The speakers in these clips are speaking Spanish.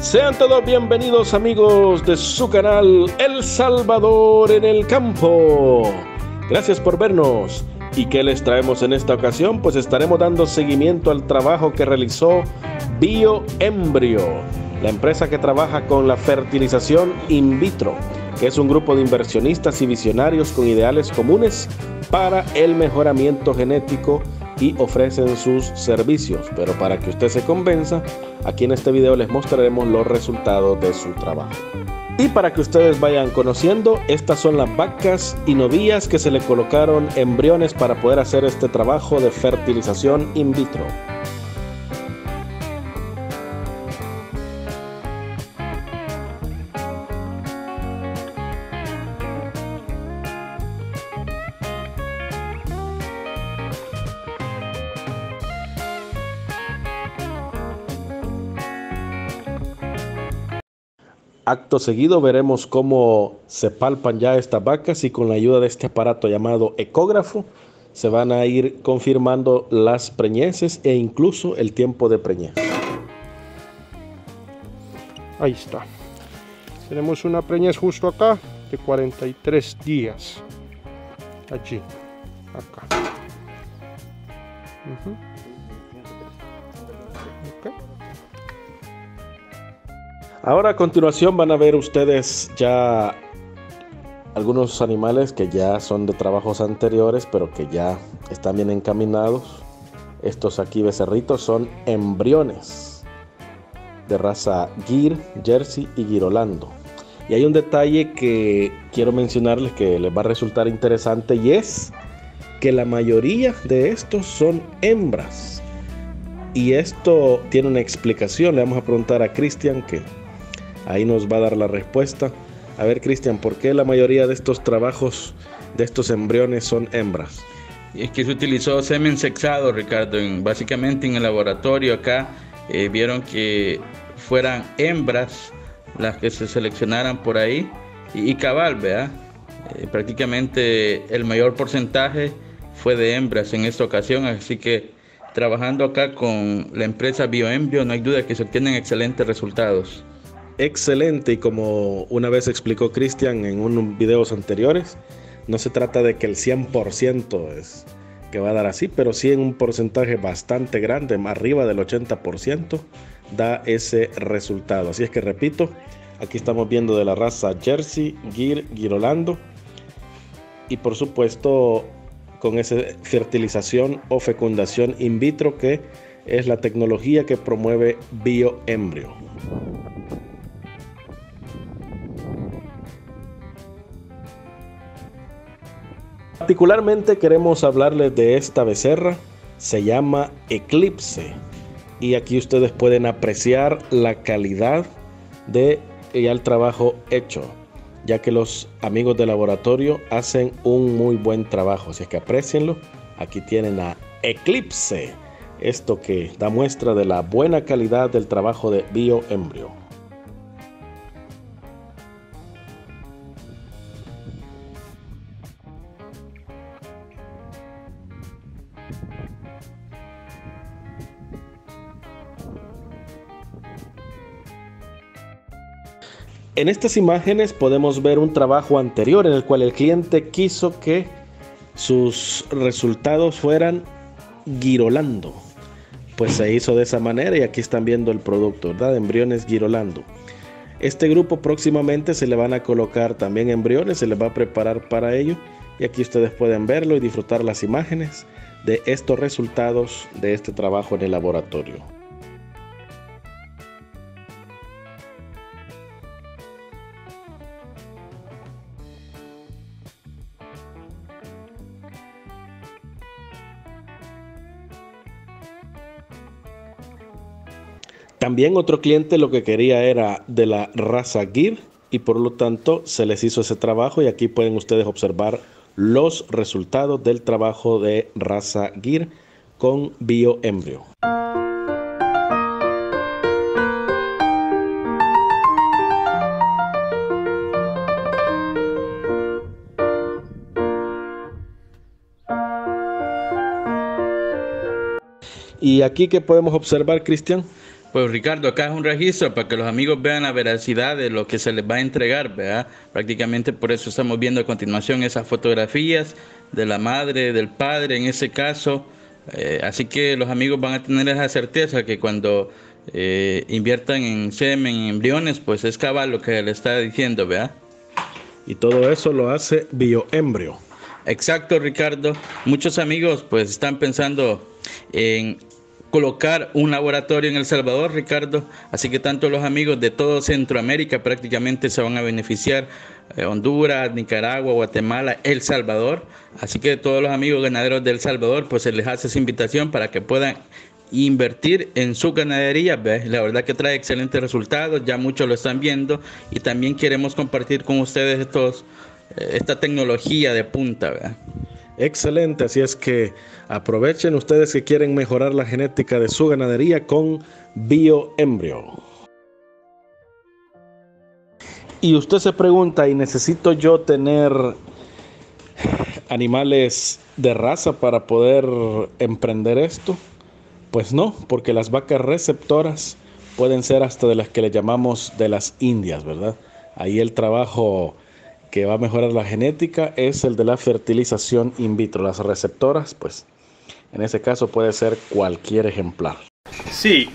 Sean todos bienvenidos amigos de su canal El Salvador en el Campo. Gracias por vernos. ¿Y qué les traemos en esta ocasión? Pues estaremos dando seguimiento al trabajo que realizó BioEmbrio, la empresa que trabaja con la fertilización in vitro, que es un grupo de inversionistas y visionarios con ideales comunes para el mejoramiento genético y ofrecen sus servicios. Pero para que usted se convenza, aquí en este video les mostraremos los resultados de su trabajo. Y para que ustedes vayan conociendo, estas son las vacas y novillas que se le colocaron embriones para poder hacer este trabajo de fertilización in vitro. Acto seguido veremos cómo se palpan ya estas vacas y con la ayuda de este aparato llamado ecógrafo se van a ir confirmando las preñeces e incluso el tiempo de preñez. Ahí está. Tenemos una preñez justo acá de 43 días. Allí, acá. Ahora a continuación van a ver ustedes ya algunos animales que ya son de trabajos anteriores, pero que ya están bien encaminados. Estos aquí becerritos son embriones de raza gyr, jersey y girolando. Y hay un detalle que quiero mencionarles que les va a resultar interesante y es que la mayoría de estos son hembras. Y esto tiene una explicación, le vamos a preguntar a Cristian que ahí nos va a dar la respuesta. A ver, Cristian, ¿por qué la mayoría de estos trabajos, de estos embriones, son hembras? Es que se utilizó semen sexado, Ricardo. Básicamente en el laboratorio acá vieron que fueran hembras las que se seleccionaran por ahí. Y cabal, ¿verdad? Prácticamente el mayor porcentaje fue de hembras en esta ocasión. Así que trabajando acá con la empresa BioEmbrio, no hay duda que se obtienen excelentes resultados. Excelente, y como una vez explicó Cristian en unos videos anteriores, no se trata de que el 100% es que va a dar así, pero sí en un porcentaje bastante grande, arriba del 80%, da ese resultado. Así es que repito, aquí estamos viendo de la raza jersey, gyr, girolando, y por supuesto con esa fertilización o fecundación in vitro, que es la tecnología que promueve BioEmbrio. Particularmente queremos hablarles de esta becerra, se llama Eclipse, y aquí ustedes pueden apreciar la calidad de ya el trabajo hecho, ya que los amigos del laboratorio hacen un muy buen trabajo, así que aprecienlo. Aquí tienen a Eclipse, esto que da muestra de la buena calidad del trabajo de BioEmbrio. En estas imágenes podemos ver un trabajo anterior en el cual el cliente quiso que sus resultados fueran girolando. Pues se hizo de esa manera y aquí están viendo el producto, ¿verdad? Embriones girolando. Este grupo próximamente se le van a colocar también embriones, se les va a preparar para ello. Y aquí ustedes pueden verlo y disfrutar las imágenes de estos resultados de este trabajo en el laboratorio. También otro cliente lo que quería era de la raza gyr y por lo tanto se les hizo ese trabajo y aquí pueden ustedes observar los resultados del trabajo de raza gyr con BioEmbrio. Y aquí que podemos observar, Cristian. Pues Ricardo, acá es un registro para que los amigos vean la veracidad de lo que se les va a entregar, ¿verdad? Prácticamente por eso estamos viendo a continuación esas fotografías de la madre, del padre en ese caso. Así que los amigos van a tener esa certeza que cuando inviertan en semen, en embriones, pues es cabal lo que le está diciendo, ¿verdad? Y todo eso lo hace BioEmbrio. Exacto, Ricardo. Muchos amigos pues están pensando en colocar un laboratorio en El Salvador, Ricardo, así que tanto los amigos de todo Centroamérica prácticamente se van a beneficiar, Honduras, Nicaragua, Guatemala, El Salvador, así que todos los amigos ganaderos de El Salvador, pues se les hace esa invitación para que puedan invertir en su ganadería, ¿ves? La verdad que trae excelentes resultados, ya muchos lo están viendo y también queremos compartir con ustedes esta tecnología de punta, ¿verdad? Excelente, así es que aprovechen ustedes que quieren mejorar la genética de su ganadería con BioEmbrio. Y usted se pregunta, ¿y necesito yo tener animales de raza para poder emprender esto? Pues no, porque las vacas receptoras pueden ser hasta de las que le llamamos de las indias, ¿verdad? Ahí el trabajo que va a mejorar la genética es el de la fertilización in vitro. Las receptoras, pues, en ese caso puede ser cualquier ejemplar. Sí,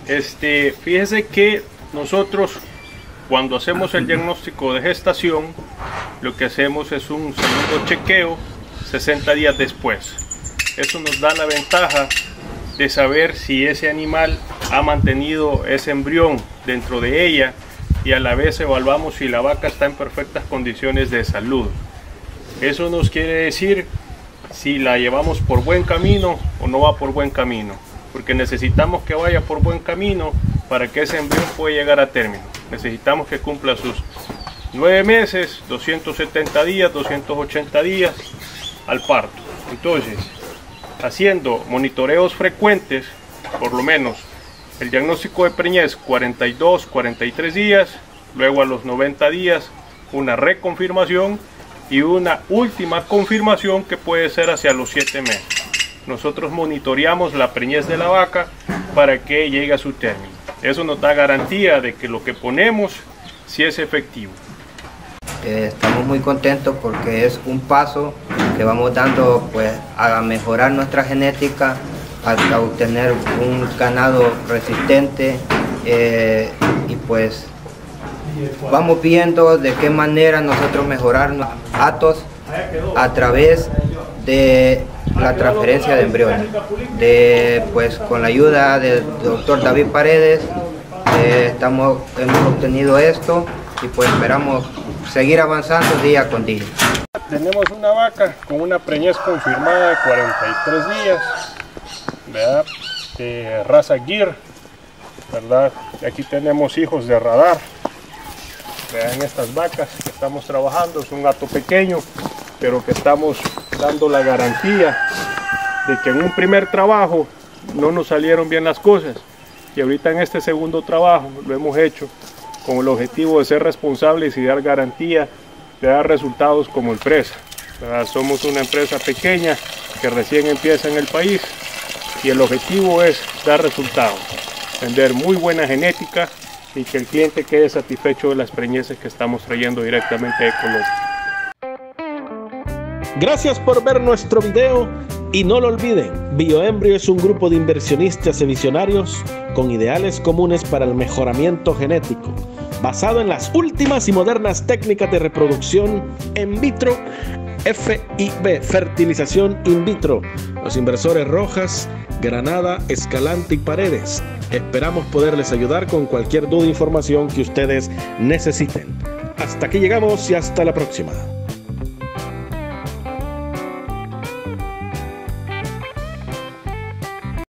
fíjese que nosotros cuando hacemos el diagnóstico de gestación, lo que hacemos es un segundo chequeo 60 días después. Eso nos da la ventaja de saber si ese animal ha mantenido ese embrión dentro de ella, y a la vez evaluamos si la vaca está en perfectas condiciones de salud. Eso nos quiere decir si la llevamos por buen camino o no va por buen camino, porque necesitamos que vaya por buen camino para que ese embrión pueda llegar a término. Necesitamos que cumpla sus 9 meses, 270 días, 280 días al parto. Entonces, haciendo monitoreos frecuentes, por lo menos el diagnóstico de preñez 42, 43 días, luego a los 90 días una reconfirmación y una última confirmación que puede ser hacia los 7 meses. Nosotros monitoreamos la preñez de la vaca para que llegue a su término. Eso nos da garantía de que lo que ponemos sí es efectivo. Estamos muy contentos porque es un paso que vamos dando pues a mejorar nuestra genética, hasta obtener un ganado resistente y pues vamos viendo de qué manera nosotros mejorar los datos a través de la transferencia de embriones, pues con la ayuda del doctor David Paredes hemos obtenido esto y pues esperamos seguir avanzando día con día. Tenemos una vaca con una preñez confirmada de 43 días. ¿Verdad? De raza gyr, ¿verdad? Aquí tenemos hijos de radar. Vean estas vacas que estamos trabajando, es un gato pequeño, pero que estamos dando la garantía de que en un primer trabajo no nos salieron bien las cosas y ahorita en este segundo trabajo lo hemos hecho con el objetivo de ser responsables y dar garantía de dar resultados como empresa, ¿verdad? Somos una empresa pequeña que recién empieza en el país y el objetivo es dar resultados, vender muy buena genética y que el cliente quede satisfecho de las preñeces que estamos trayendo directamente de Colombia. Gracias por ver nuestro video y no lo olviden, BioEmbrio es un grupo de inversionistas y visionarios con ideales comunes para el mejoramiento genético, basado en las últimas y modernas técnicas de reproducción in vitro, FIV, fertilización in vitro. Los inversores Rojas, Granada, Escalante y Paredes. Esperamos poderles ayudar con cualquier duda e información que ustedes necesiten. Hasta aquí llegamos y hasta la próxima.